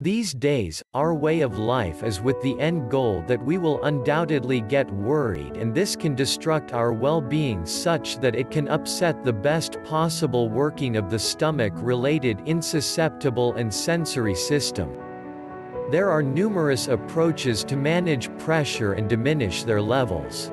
These days, our way of life is with the end goal that we will undoubtedly get worried, and this can destruct our well-being such that it can upset the best possible working of the stomach-related insusceptible and sensory system. There are numerous approaches to manage pressure and diminish their levels.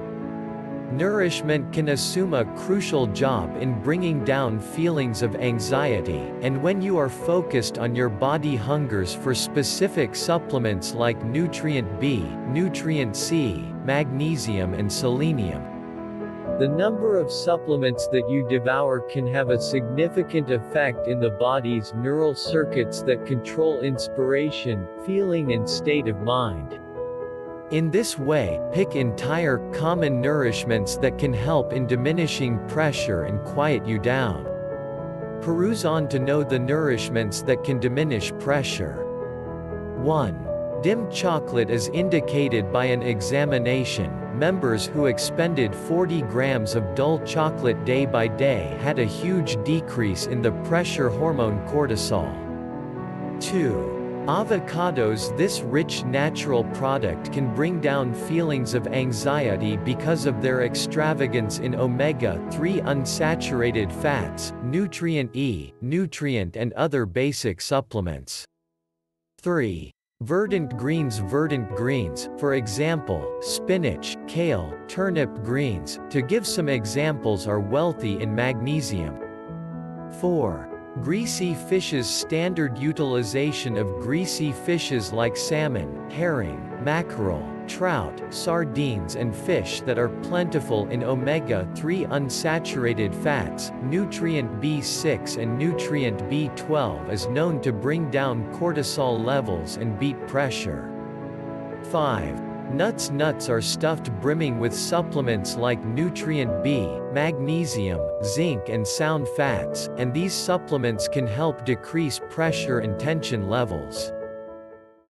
Nourishment can assume a crucial job in bringing down feelings of anxiety, and when you are focused on your body hungers for specific supplements like nutrient B, nutrient C, magnesium and selenium. The number of supplements that you devour can have a significant effect in the body's neural circuits that control inspiration, feeling and state of mind. In this way, pick entire, common nourishments that can help in diminishing pressure and quiet you down. Peruse on to know the nourishments that can diminish pressure. 1. Dim chocolate is indicated by an examination. Members who expended 40 grams of dull chocolate day by day had a huge decrease in the pressure hormone cortisol. 2. Avocados. This rich natural product can bring down feelings of anxiety because of their extravagance in omega-3 unsaturated fats, nutrient E, nutrient and other basic supplements. 3. Verdant greens. Verdant greens, for example, spinach, kale, turnip greens, to give some examples, are wealthy in magnesium. 4. Greasy fishes. Standard utilization of greasy fishes like salmon, herring, mackerel, trout, sardines and fish that are plentiful in omega-3 unsaturated fats, nutrient B6 and nutrient B12 is known to bring down cortisol levels and beat pressure. 5. Nuts. Nuts are stuffed brimming with supplements like nutrient B, magnesium, zinc and sound fats, and these supplements can help decrease pressure and tension levels.